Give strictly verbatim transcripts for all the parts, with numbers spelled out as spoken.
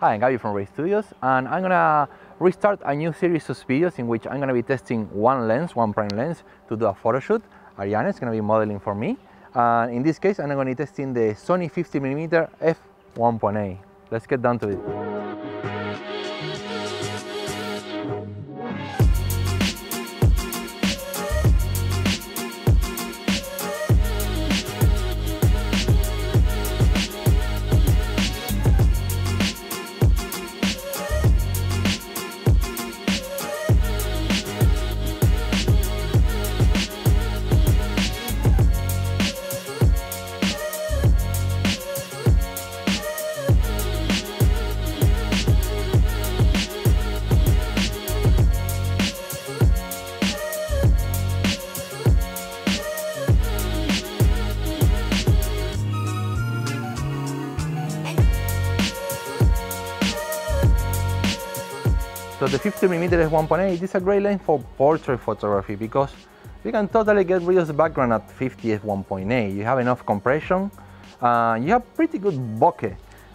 Hi, I'm Gabby from Ray Studios, and I'm gonna restart a new series of videos in which I'm gonna be testing one lens, one prime lens, to do a photo shoot. Ariana is gonna be modeling for me, and uh, in this case, I'm gonna be testing the Sony fifty millimeter f one point eight. Let's get down to it. So the fifty millimeter f one point eight is a great lens for portrait photography because you can totally get rid of the background at fifty f one point eight. You have enough compression, uh, you have pretty good bokeh.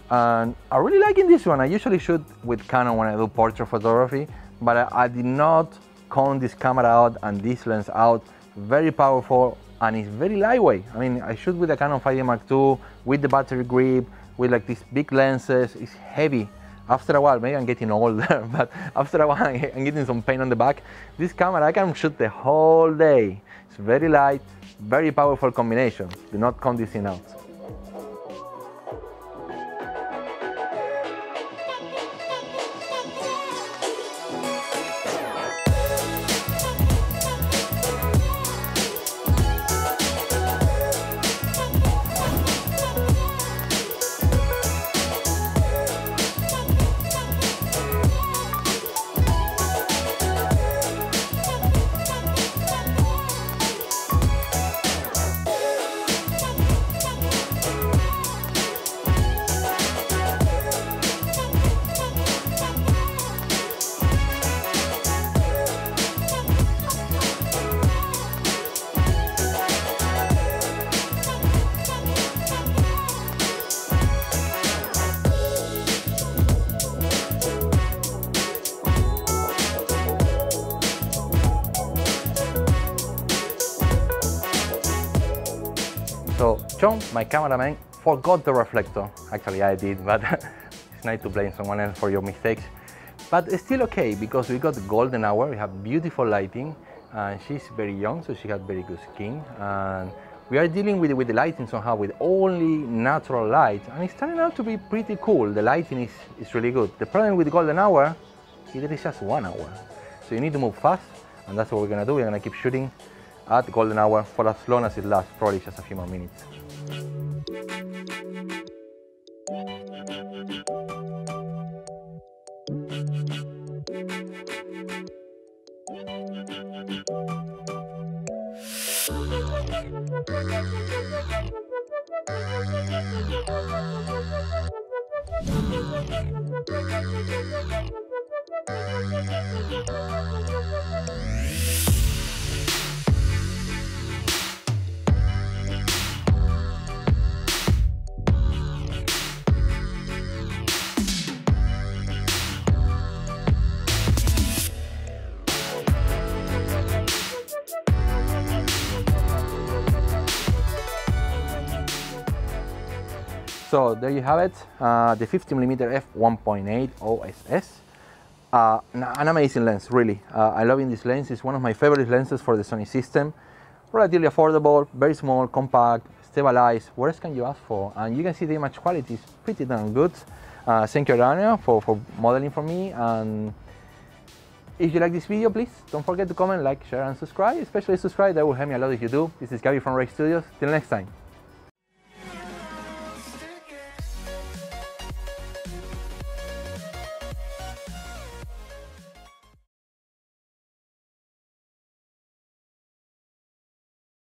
And I really liking this one. I usually shoot with Canon when I do portrait photography, but I, I did not count this camera out and this lens out. Very powerful, and it's very lightweight. I mean, I shoot with a Canon five D mark two with the battery grip, with like these big lenses. It's heavy. After a while, maybe I'm getting older, but after a while I'm getting some pain on the back. This camera, I can shoot the whole day. It's very light, very powerful combination. Do not count this in out. So, John, my cameraman, forgot the reflector. Actually, I did, but it's nice to blame someone else for your mistakes. But it's still okay, because we got golden hour, we have beautiful lighting, and she's very young, so she has very good skin. And we are dealing with, with the lighting somehow, with only natural light, and it's turning out to be pretty cool. The lighting is, is really good. The problem with golden hour is that it's just one hour. So you need to move fast, and that's what we're gonna do. We're gonna keep shooting at golden hour for as long as it lasts, probably just a few more minutes. So there you have it, uh, the fifty millimeter f one point eight O S S, uh, an amazing lens, really. Uh, I love this lens. It's one of my favorite lenses for the Sony system. Relatively affordable, very small, compact, stabilized. What else can you ask for? And you can see the image quality is pretty damn good. Uh, thank you, Ariana, for, for modeling for me. And if you like this video, please don't forget to comment, like, share, and subscribe. Especially subscribe, that will help me a lot if you do. This is Gabby from Ray Studios. Till next time.